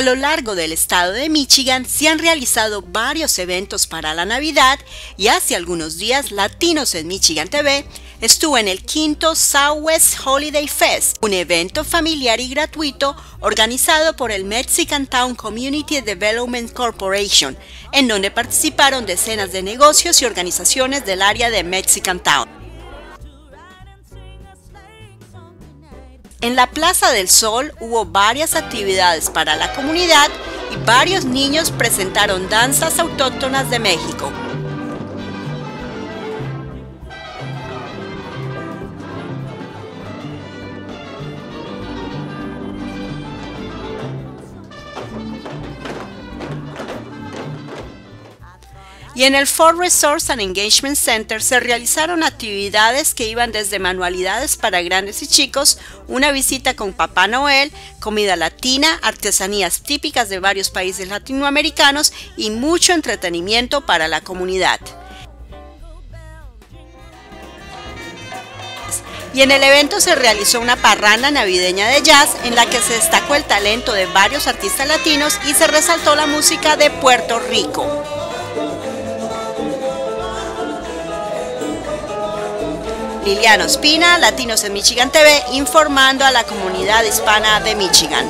A lo largo del estado de Michigan se han realizado varios eventos para la Navidad y hace algunos días Latinos en Michigan TV estuvo en el 5º Southwest Holiday Fest, un evento familiar y gratuito organizado por el Mexican Town Community Development Corporation, en donde participaron decenas de negocios y organizaciones del área de Mexican Town. En la Plaza del Sol hubo varias actividades para la comunidad y varios niños presentaron danzas autóctonas de México. Y en el Ford Resource and Engagement Center se realizaron actividades que iban desde manualidades para grandes y chicos, una visita con Papá Noel, comida latina, artesanías típicas de varios países latinoamericanos y mucho entretenimiento para la comunidad. Y en el evento se realizó una parranda navideña de jazz en la que se destacó el talento de varios artistas latinos y se resaltó la música de Puerto Rico. Lilian Ospina, Latinos en Michigan TV, informando a la comunidad hispana de Michigan.